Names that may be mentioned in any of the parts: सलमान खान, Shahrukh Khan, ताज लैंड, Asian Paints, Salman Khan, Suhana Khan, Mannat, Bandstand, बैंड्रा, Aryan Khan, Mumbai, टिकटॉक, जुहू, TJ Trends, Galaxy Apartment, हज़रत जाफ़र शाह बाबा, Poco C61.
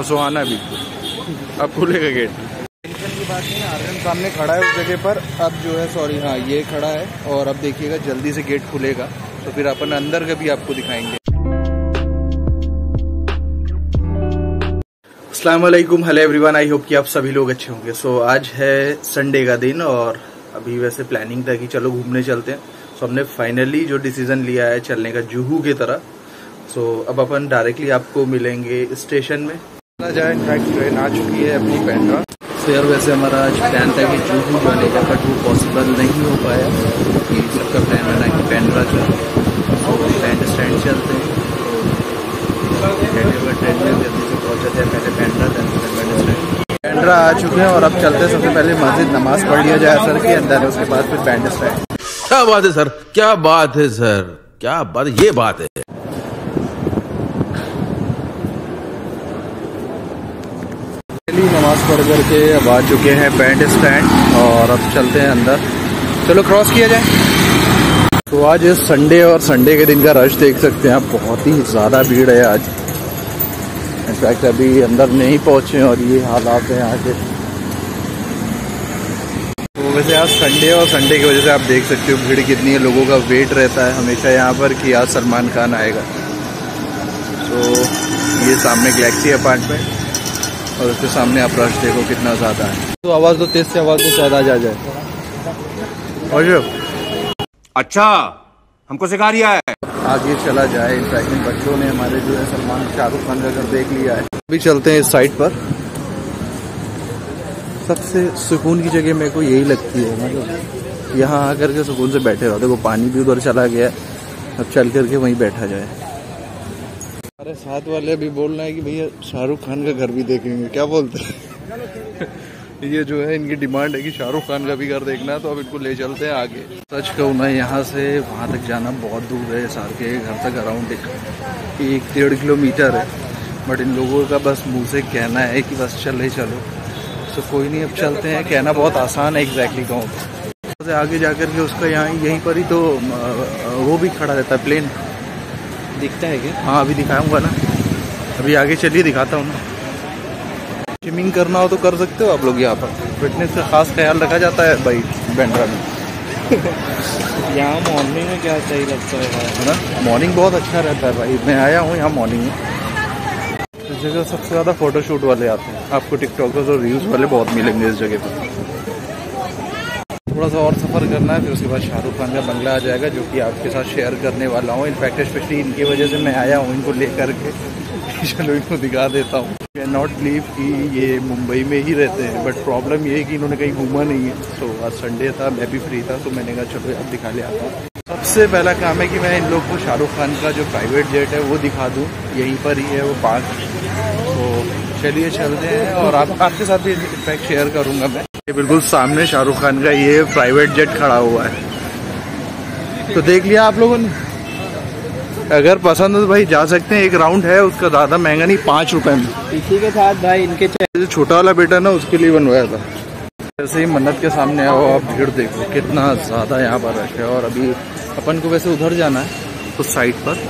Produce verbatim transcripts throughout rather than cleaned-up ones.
और सुहाना भी। अब खुलेगा गेट, टेंशन की बात नहीं है। आर्यन खान ने खड़ा है उस जगह पर, अब जो है सॉरी हाँ ये खड़ा है, और अब देखिएगा जल्दी से गेट खुलेगा तो फिर अपन अंदर का भी आपको दिखाएंगे। अस्सलाम वालेकुम, हेलो एवरीवन, आई होप कि आप सभी लोग अच्छे होंगे। सो so, आज है संडे का दिन और अभी वैसे प्लानिंग था कि चलो घूमने चलते हैं। सो so, हमने फाइनली जो डिसीजन लिया है चलने का जुहू की तरह। सो so, अब अपन डायरेक्टली आपको मिलेंगे स्टेशन में। जाए इनफैक्ट ट्रेन आ चुकी है अपनी पेंड्रा। सो यार वैसे हमारा आज प्लान था कि जुहू जाने का, बट वो पॉसिबल नहीं हो पाया। ये सबका प्लान बना कि पेंड्रा चलते, बैंड स्टैंड चलते हैं। बैंड्रा आ चुके हैं और अब चलते हैं। सबसे पहले मस्जिद नमाज पढ़ लिया जाए सर के अंदर, उसके बाद फिर बैंड स्टैंड। क्या बात है सर, क्या बात है सर, क्या बात, ये बात है। पहली नमाज पढ़ करके अब आ चुके हैं बैंड स्टैंड और अब चलते हैं अंदर। चलो क्रॉस किया जाए। तो आज इस संडे और संडे के दिन का रश देख सकते हैं आप, बहुत ही ज़्यादा भीड़ है आज। इनफैक्ट अभी अंदर नहीं पहुँचे और ये हालात हैं यहाँ के। तो वैसे आज संडे और संडे की वजह से आप देख सकते हो भीड़ कितनी है, लोगों का वेट रहता है हमेशा यहाँ पर कि आज सलमान खान आएगा। तो ये सामने गैलेक्सी अपार्टमेंट और उसके सामने आप रश देखो कितना ज़्यादा है। तो आवाज़ तो तेज़ से आवाज़ तो शायद आ जाए। और जो अच्छा हमको सिखा दिया है आगे चला जाए। इनफैक्ट बच्चों ने हमारे जो है सलमान शाहरुख खान का घर देख लिया है। अभी चलते हैं इस साइड पर। सबसे सुकून की जगह मेरे को यही लगती है, मतलब यहाँ आकर के सुकून से बैठे रहो। देखो पानी भी उधर चला गया, अब चल करके वहीं बैठा जाए। हमारे साथ वाले भी बोल रहे हैं कि भैया शाहरुख खान का घर भी देखेंगे, क्या बोलते हैं। ये जो है इनकी डिमांड है कि शाहरुख खान का भी घर देखना है, तो अब इनको ले चलते हैं आगे। सच कहूँ ना, यहाँ से वहाँ तक जाना बहुत दूर है। सार के घर तक अराउंड एक एक डेढ़ किलोमीटर है, बट इन लोगों का बस मुंह से कहना है कि बस चले चलो। सो कोई नहीं, अब चलते हैं। कहना बहुत आसान है एग्जैक्टली कहूँ तो। आगे जा कर के उसका यहाँ यहीं पर ही तो वो भी खड़ा रहता है, प्लेन दिखता है क्या? हाँ अभी दिखाऊँगा ना, अभी आगे चलिए दिखाता हूँ ना। जिमिंग करना हो तो कर सकते हो आप लोग यहाँ पर, फिटनेस का खास ख्याल रखा जाता है भाई बैंड्रा में। यहाँ मॉर्निंग में क्या सही लगता है भाई, है ना? मॉर्निंग बहुत अच्छा रहता है भाई, मैं आया हूँ यहाँ मॉर्निंग में। इस जगह सबसे ज़्यादा फोटोशूट वाले आते हैं, आपको टिकटॉकर्स और व्यूज़ वाले बहुत मिलेंगे इस जगह पर। थोड़ा सा और सफ़र करना है, फिर उसके बाद शाहरुख खान का बंगला आ जाएगा, जो कि आपके साथ शेयर करने वाला हूँ। इनफैक्ट स्पेशली इनकी वजह से मैं आया हूँ इनको ले करके, चलो इनको दिखा देता हूँ। कैन नॉट बिलीव कि ये मुंबई में ही रहते हैं, बट प्रॉब्लम ये है कि इन्होंने कहीं घूमा नहीं है। सो so, आज संडे था, मैं भी फ्री था, तो मैंने कहा चलो अब दिखा ले आता हूँ। सबसे पहला काम है कि मैं इन लोग को शाहरुख खान का जो प्राइवेट जेट है वो दिखा दूँ, यहीं पर ही है वो पार्क। तो चलिए चलते हैं और आप आपके साथ भी इनफैक्ट शेयर करूँगा मैं। ये बिल्कुल सामने शाहरुख खान का ये प्राइवेट जेट खड़ा हुआ है, तो देख लिया आप लोगों ने। अगर पसंद हो तो भाई जा सकते हैं, एक राउंड है उसका, ज़्यादा महंगा नहीं, पाँच रुपए में। इसी के साथ भाई इनके छोटा वाला बेटा ना, उसके लिए बनवाया था। जैसे ही मन्नत के सामने आओ आप भीड़ देखो कितना ज़्यादा यहाँ पर रश है। और अभी अपन को वैसे उधर जाना है उस साइड पर।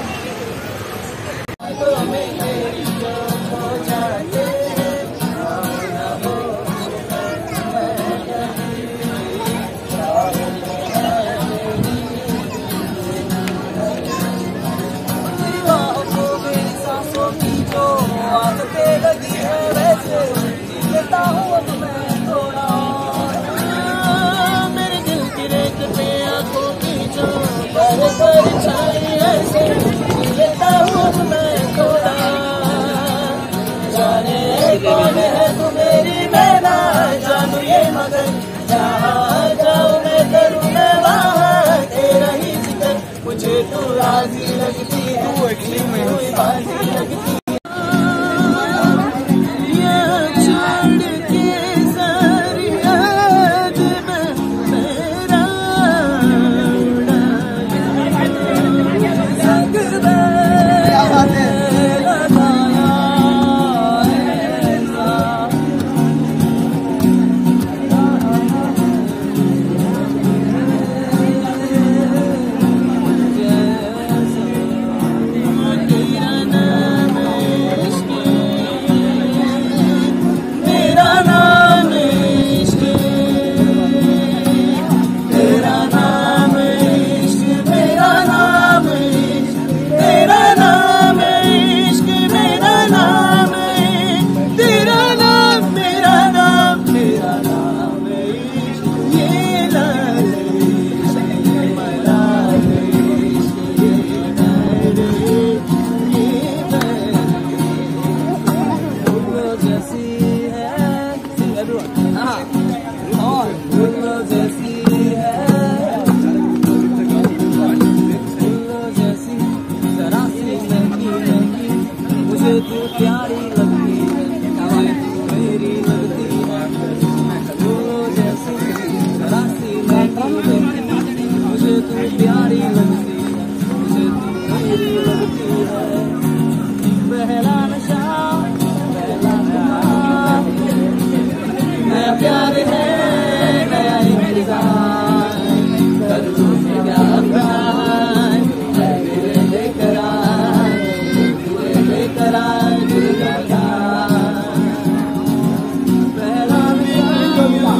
जैसी है और गुल्लो जैसी है गुल्लो जैसी जरा सी महंगी महंगी मुझे तू प्यारी लगती है मेरी लगती है गुल्लो जैसी जरा सी महंगी महंगी मुझे तू प्यारी लगती है मुझे तू मेरी लगती है पहला नशा नया प्यार है नया इंतजार कदमों से प्यार बनाए मेरे लेकर आए मेरे लेकर आए पहला नशा फूलों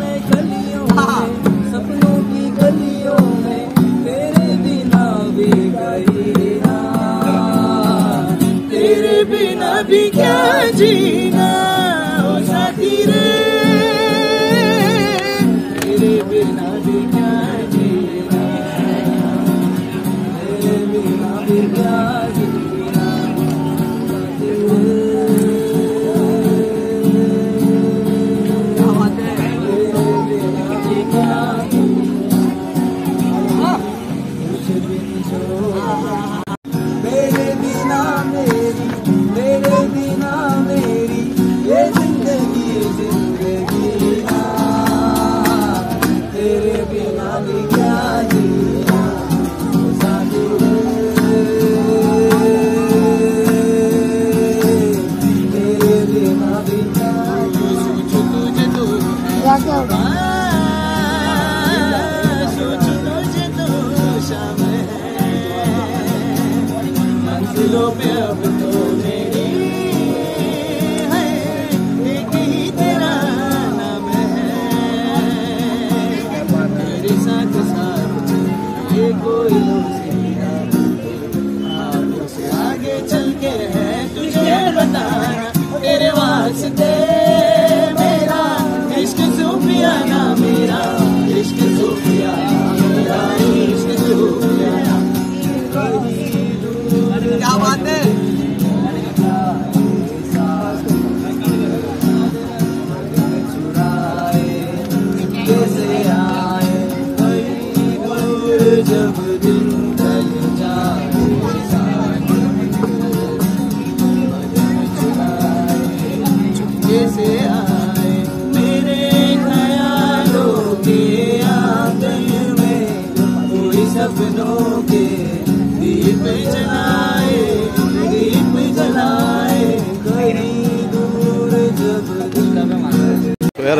में गलियों में सपनों की गलियों में तेरे बिना भी गई ना तेरे बिना भी क्या जीना हो साथी रे तेरे बिना भी क्या जीना तेरे बिना भी क्या जीना साथी रे तेरे बिना भी क्या जीना तुझे बिन छोड़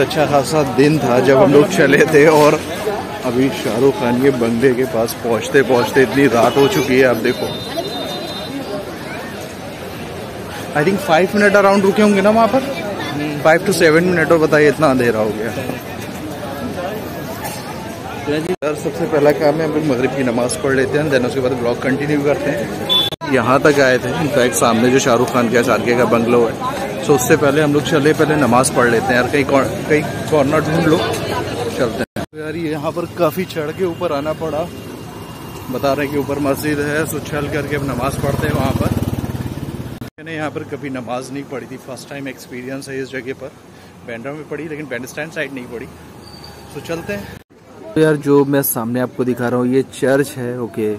अच्छा खासा दिन था जब हम लोग चले थे और अभी शाहरुख खान के बंगले के पास पहुंचते पहुंचते इतनी रात हो चुकी है। आप देखो I think five minute around रुके होंगे ना वहाँ पर, फाइव टू सेवन मिनट। और बताइए इतना अंधेरा हो गया। यार सबसे पहला काम है हम लोग मगरिब की नमाज पढ़ लेते हैं, देन उसके बाद ब्लॉग कंटिन्यू करते हैं। यहाँ तक आए थे इनफैक्ट सामने जो शाहरुख खान के सारके का बंगलो है, तो उससे पहले हम लोग चले पहले नमाज पढ़ लेते हैं यार। कहीं कहीं कॉर्नर ढूंढ लो, चलते हैं यार। यहाँ पर काफ़ी चढ़ के ऊपर आना पड़ा, बता रहे हैं कि ऊपर मस्जिद है, सो चल करके अब नमाज पढ़ते हैं वहाँ पर। मैंने यहाँ पर कभी नमाज नहीं पढ़ी थी, फर्स्ट टाइम एक्सपीरियंस है इस जगह पर। बैंड्रा में पढ़ी लेकिन बैंडस्टैंड साइड नहीं पढ़ी, सो चलते हैं यार। जो मैं सामने आपको दिखा रहा हूँ ये चर्च है, ओके।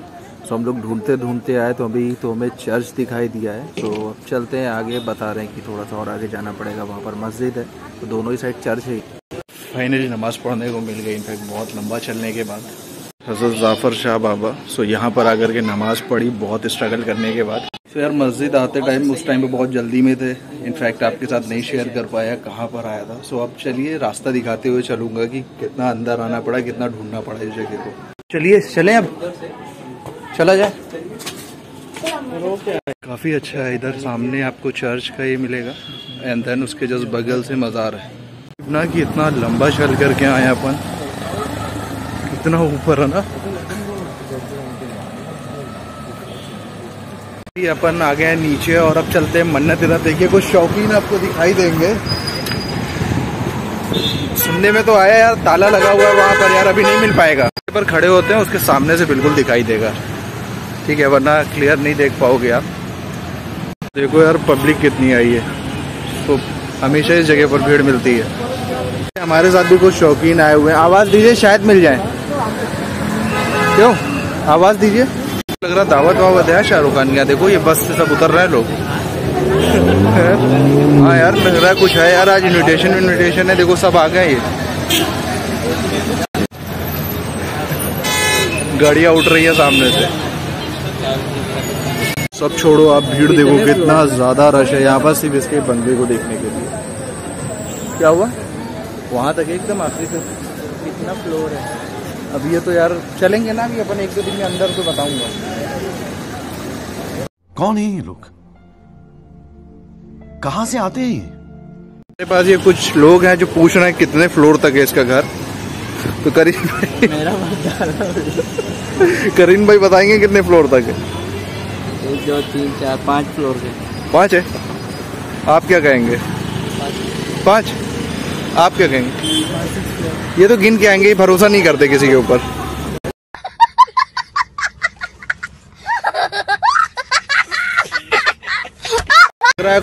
तो हम लोग ढूंढते ढूंढते आए तो अभी तो हमें चर्च दिखाई दिया है। तो अब चलते हैं आगे, बता रहे हैं कि थोड़ा सा और आगे जाना पड़ेगा, वहाँ पर मस्जिद है, तो दोनों ही साइड चर्च है। फाइनली नमाज़ पढ़ने को मिल गई, इनफैक्ट बहुत लंबा चलने के बाद। हज़रत जाफ़र शाह बाबा, सो यहाँ पर आकर के नमाज़ पढ़ी बहुत स्ट्रगल करने के बाद। सो यार मस्जिद आते टाइम उस टाइम पर बहुत जल्दी में थे, इनफैक्ट आपके साथ नहीं शेयर कर पाया कहाँ पर आया था। सो अब चलिए रास्ता दिखाते हुए चलूँगा कि कितना अंदर आना पड़ा, कितना ढूंढना पड़ा इस जगह को। चलिए चलें, अब चला जाए। काफ़ी अच्छा है, इधर सामने आपको चर्च का ये मिलेगा एंड देन उसके जस्ट बगल से मज़ार है। इतना कि इतना लंबा चल करके आए अपन, इतना ऊपर है ना। अपन आ गए नीचे और अब चलते हैं मन्नत। इधर देखिए कुछ शौकीन आपको दिखाई देंगे। सुनने में तो आया यार ताला लगा हुआ है वहाँ पर, यार अभी नहीं मिल पाएगा। पर खड़े होते हैं उसके सामने से बिल्कुल दिखाई देगा, ठीक है, वरना क्लियर नहीं देख पाओगे आप। देखो यार पब्लिक कितनी आई है, तो हमेशा इस जगह पर भीड़ मिलती है। हमारे साथ भी कुछ शौकीन आए हुए हैं। आवाज़ दीजिए, शायद मिल जाए। क्यों आवाज़ दीजिए। लग रहा दावत वावत है शाहरुख खान का। देखो ये बस से सब उतर रहे हैं लोग। हाँ यार लग रहा कुछ है यार, आज इन्विटेशन इन्विटेशन है। देखो सब आ गए, ये गाड़ियाँ उठ रही है सामने से। सब छोड़ो आप, भीड़ देखो कितना ज्यादा रश है यहाँ पर सिर्फ इसके बंदे को देखने के लिए। क्या हुआ वहाँ तक एकदम आखिरी से कितना फ्लोर है अब ये। तो यार चलेंगे ना अभी अपन एक दो दिन के अंदर, तो बताऊंगा कौन है ये लोग, कहाँ से आते हैं। मेरे पास ये कुछ लोग हैं जो पूछ रहे हैं कितने फ्लोर तक है इसका घर, तो करीन भाई करीन भाई बताएंगे कितने फ्लोर तक है। एक दो तीन चार पाँच फ्लोर के। पाँच है, आप क्या कहेंगे? पाँच, आप क्या कहेंगे? ये तो गिन के आएंगे, भरोसा नहीं करते किसी के ऊपर।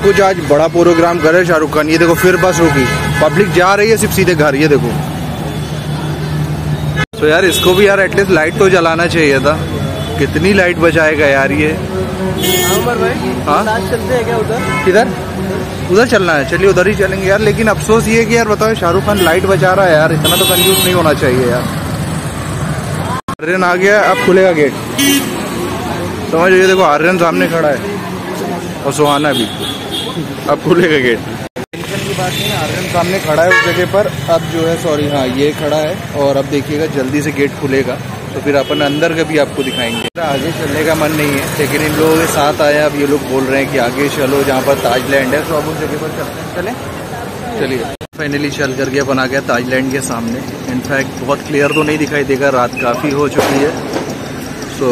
कुछ आज बड़ा प्रोग्राम करे शाहरुख खान। ये देखो फिर बस रुकी, पब्लिक जा रही है सिर्फ सीधे घर। ये देखो तो यार इसको भी यार एटलीस्ट लाइट तो जलाना चाहिए था। कितनी लाइट बचाएगा यार ये। हाँ चलते हैं क्या उधर, किधर उधर चलना है? चलिए उधर ही चलेंगे यार। लेकिन अफसोस ये कि यार बताओ शाहरुख खान लाइट बचा रहा है यार, इतना तो कंफ्यूज नहीं होना चाहिए यार। आर्यन आ गया, अब खुलेगा गेट समझ लीजिए। देखो आर्यन सामने खड़ा है और सुहाना भी, अब खुलेगा गेट। टेंशन की बात नहीं है, आर्यन सामने खड़ा है उस जगह पर। अब जो है सॉरी हाँ ये खड़ा है, और अब देखिएगा जल्दी से गेट खुलेगा तो फिर अपन अंदर का भी आपको दिखाएंगे। मेरा आगे चलने का मन नहीं है लेकिन इन लोगों के साथ आया। अब ये लोग बोल रहे हैं कि आगे चलो जहाँ पर ताज लैंड है, तो अब उस जगह पर चलते हैं। चलें चलिए। फाइनली चल करके अपन आ गया ताज लैंड के सामने। इनफैक्ट बहुत क्लियर तो नहीं दिखाई देगा, रात काफ़ी हो चुकी है। सो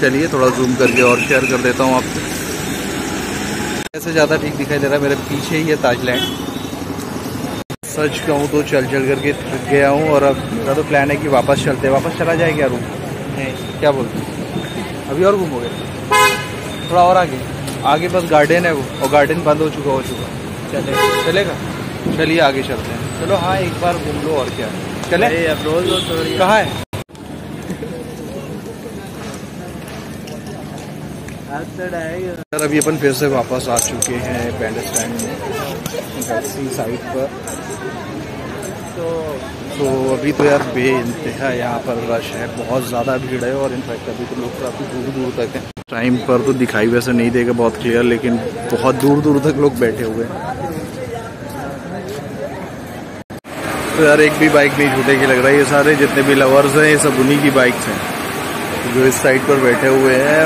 चलिए थोड़ा जूम करके और शेयर कर देता हूँ आपको। ऐसे ज़्यादा ठीक दिखाई दे रहा है, मेरे पीछे ही है ताज लैंड। सच कहूँ तो चल चल करके थक गया हूँ, और अब मेरा तो प्लान है कि वापस चलते हैं। वापस चला जाए क्या रूम, क्या बोलते हैं? अभी और घूमोगे थोड़ा और आगे आगे बस गार्डन है वो, और गार्डन बंद हो चुका हो चुका चलेगा चलेगा चलिए आगे चलते हैं। चलो हाँ एक बार घूम लो और क्या। चले रोज रोज कहाँ है यार। अभी अपन फिर से वापस आ चुके हैं बैंडस्टैंड में, गैलेक्सी साइड पर। तो तो अभी तो यार बे इंतहा यहाँ पर रश है, बहुत ज़्यादा भीड़ है। और इनफैक्ट अभी तो लोग काफ़ी दूर दूर तक हैं। टाइम पर तो दिखाई वैसे नहीं देगा बहुत क्लियर, लेकिन बहुत दूर दूर तक लोग बैठे हुए हैं। तो यार एक भी बाइक नहीं छूटेगी लग रहा है। ये सारे जितने भी लवर्स हैं ये सब उन्हीं की बाइक्स हैं जो इस साइड पर बैठे हुए हैं।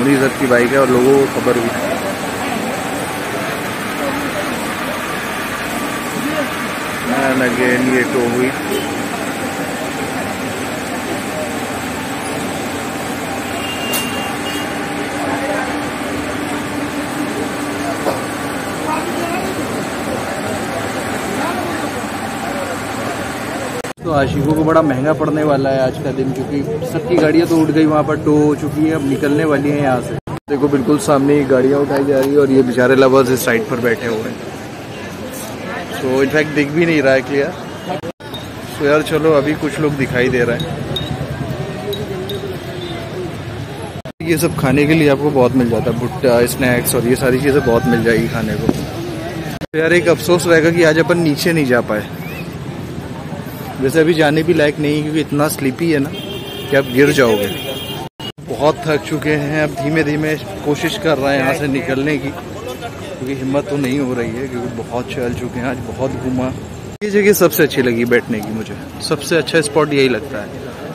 उन्हीं सब की बाइक है और लोगों को खबर हुई। एंड अगेन ये टो हुई। तो आशिकों को बड़ा महंगा पड़ने वाला है आज का दिन, क्योंकि सबकी गाड़ियां तो उठ गई वहाँ पर, टो हो चुकी है, अब निकलने वाली हैं यहाँ से। देखो बिल्कुल सामने ही गाड़ियाँ उठाई जा रही है और ये बेचारे लवर्स इस साइड पर बैठे हुए हैं। सो इनफैक्ट दिख भी नहीं रहा है क्लियर। तो यार चलो अभी कुछ लोग दिखाई दे रहे हैं। ये सब खाने के लिए आपको बहुत मिल जाता है, भुट्टा स्नैक्स और ये सारी चीज़ें बहुत मिल जाएगी खाने को। तो यार एक अफसोस रहेगा कि आज अपन नीचे नहीं जा पाए। वैसे अभी जाने भी लायक नहीं क्योंकि इतना स्लीपी है ना कि आप गिर जाओगे। बहुत थक चुके हैं, अब धीमे धीमे कोशिश कर रहे हैं यहाँ से निकलने की, क्योंकि हिम्मत तो नहीं हो रही है क्योंकि बहुत चल चुके हैं। आज बहुत घूमा। ये जगह सबसे अच्छी लगी बैठने की मुझे, सबसे अच्छा स्पॉट यही लगता है।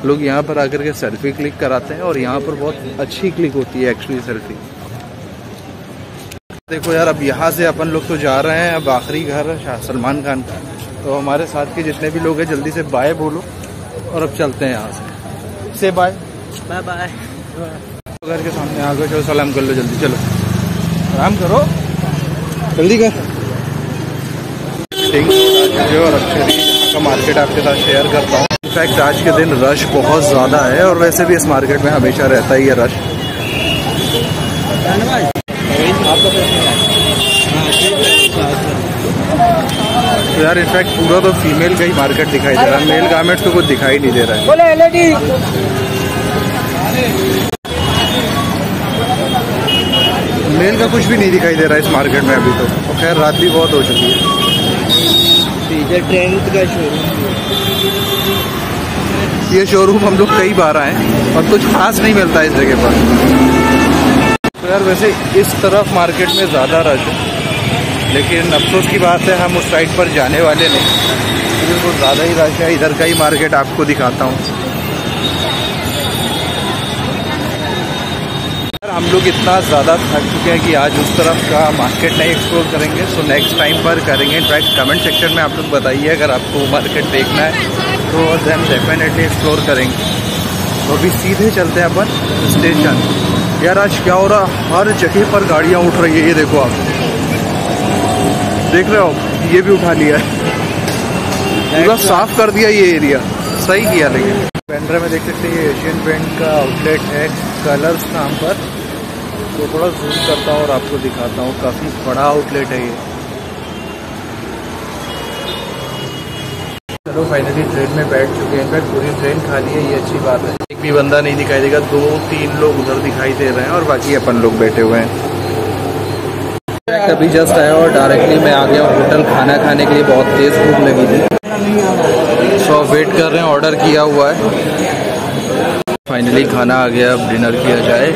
लोग यहाँ पर आकर के सेल्फी क्लिक कराते हैं और यहाँ पर बहुत अच्छी क्लिक होती है एक्चुअली सेल्फी। देखो यार अब यहाँ से अपन लोग तो जा रहे हैं, अब आखिरी घर है सलमान खान का। तो हमारे साथ के जितने भी लोग हैं जल्दी से बाय बोलो और अब चलते हैं यहाँ से। से बाय बाय बाय। घर के सामने आ गए, चलो सलाम कर लो जल्दी। चलो आराम करो जल्दी कर। और अक्षरी का मार्केट आपके साथ शेयर करता हूँ। इनफैक्ट आज के दिन रश बहुत ज़्यादा है, और वैसे भी इस मार्केट में हमेशा रहता ही है रश। आपका तो यार इनफैक्ट पूरा तो फीमेल का ही मार्केट दिखाई दे रहा है, मेल गारमेंट्स तो कुछ दिखाई नहीं दे रहा है, मेल का कुछ भी नहीं दिखाई दे रहा है इस मार्केट में अभी तो। और खैर रात भी बहुत हो चुकी है। टीजे ट्रेंड्स का शोरूम, ये शोरूम हम लोग कई बार आए और कुछ खास नहीं मिलता है इस जगह पर। तो यार वैसे इस तरफ मार्केट में ज़्यादा रश है, लेकिन अफसोस की बात है हम उस साइड पर जाने वाले नहीं, क्योंकि बहुत ज़्यादा ही रश है। इधर का ही मार्केट आपको दिखाता हूँ। यार हम लोग इतना ज़्यादा थक चुके हैं कि आज उस तरफ का मार्केट नहीं एक्सप्लोर करेंगे, सो नेक्स्ट टाइम पर करेंगे। इनफैक्ट कमेंट सेक्शन में आप लोग बताइए अगर आपको वो मार्केट देखना है तो हम डेफिनेटली एक्सप्लोर करेंगे। तो अभी सीधे चलते हैं अपन स्टेशन। यार आज क्या हो रहा, हर जगह पर गाड़ियाँ उठ रही है, ये देखो आप देख रहे हो, ये भी उठा लिया है, पूरा साफ कर दिया ये एरिया, सही किया। लेकिन पेंड्रा में देख सकते हैं ये एशियन पेंट का आउटलेट है, कलर्स नाम पर। तो थोड़ा जूम करता हूँ और आपको दिखाता हूँ, काफ़ी बड़ा आउटलेट है ये। चलो फाइनली ट्रेन में बैठ चुके हैं, इनफैक्ट पूरी ट्रेन खाली है, ये अच्छी बात है। एक भी बंदा नहीं दिखाई देगा, दो तीन लोग उधर दिखाई दे रहे हैं और बाकी अपन लोग बैठे हुए हैं। अभी जस्ट आया और डायरेक्टली मैं आ गया होटल खाना खाने के लिए, बहुत तेज भूख लगी थी, सो वेट कर रहे हैं, ऑर्डर किया हुआ है। फाइनली खाना आ गया, अब डिनर किया जाए।